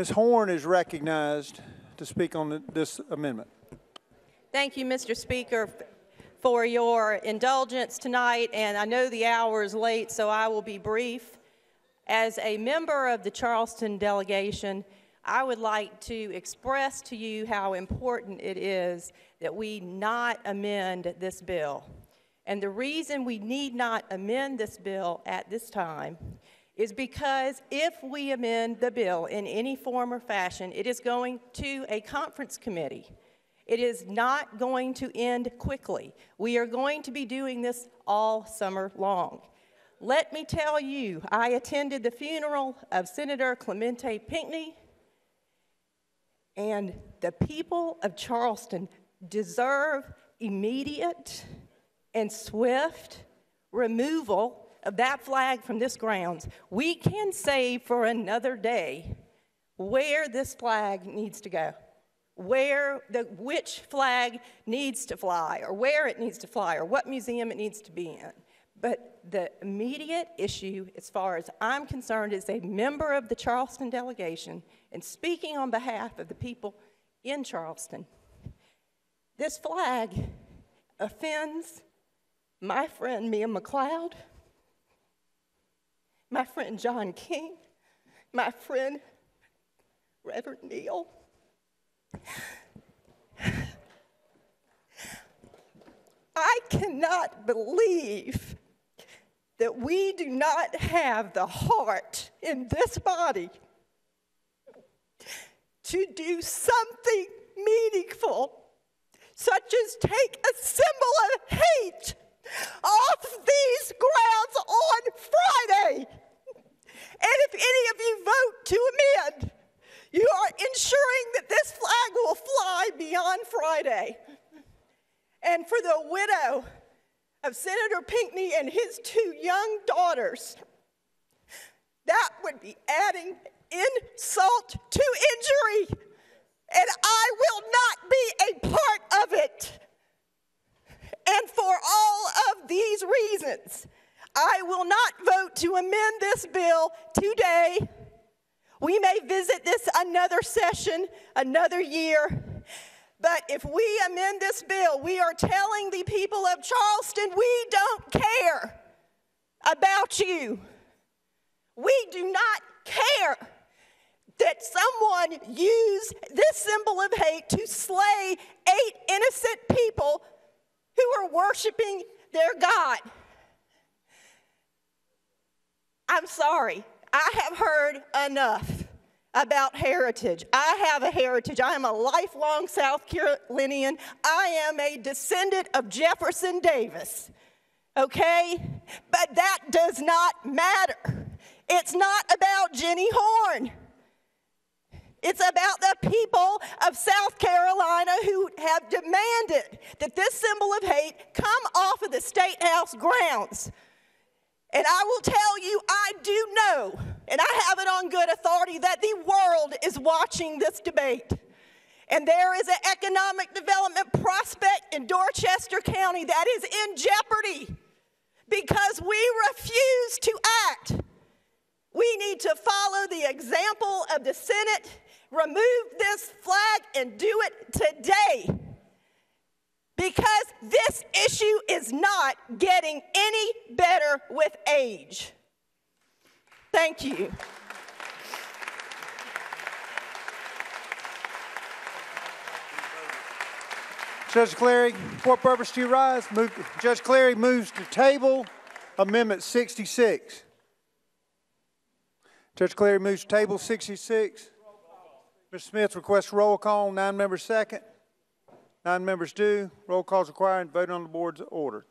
Ms. Horne is recognized to speak on this amendment. Thank you, Mr. Speaker, for your indulgence tonight, and I know the hour is late, so I will be brief. As a member of the Charleston delegation, I would like to express to you how important it is that we not amend this bill. And the reason we need not amend this bill at this time is because if we amend the bill in any form or fashion, it is going to a conference committee. It is not going to end quickly. We are going to be doing this all summer long. Let me tell you, I attended the funeral of Senator Clemente Pinckney, and the people of Charleston deserve immediate and swift removal of that flag from this grounds. We can save for another day where this flag needs to go, which flag needs to fly, or where it needs to fly, or what museum it needs to be in. But the immediate issue, as far as I'm concerned, as a member of the Charleston delegation, and speaking on behalf of the people in Charleston, this flag offends my friend Mia McLeod, my friend John King, my friend Reverend Neal. I cannot believe that we do not have the heart in this body to do something meaningful, such as take a symbol of hate off these grounds on Friday. And if any of you vote to amend, you are ensuring that this flag will fly beyond Friday. And for the widow of Senator Pinckney and his two young daughters, that would be adding insult to injury, and I will not be a part of it. And for all of these reasons, I will not vote to amend this bill today. We may visit this another session, another year, but if we amend this bill, we are telling the people of Charleston, we don't care about you. We do not care that someone used this symbol of hate to slay 8 innocent people who are worshiping their God. I'm sorry, I have heard enough about heritage. I have a heritage. I am a lifelong South Carolinian. I am a descendant of Jefferson Davis, okay? But that does not matter. It's not about Jenny Horne. It's about the people of South Carolina who have demanded that this symbol of hate come off of the State House grounds. And I will tell you, I do know, and I have it on good authority, that the world is watching this debate. And there is an economic development prospect in Dorchester County that is in jeopardy because we refuse to act. We need to follow the example of the Senate, remove this flag, and do it today, because this issue is not getting any better with age. Thank you. Judge Clary, for what purpose do you rise? Judge Clary moves to table Amendment 66. Judge Clary moves to table 66. Mr. Smith requests roll call. 9 members second. 9 members do. Roll calls required. Vote on the board's order.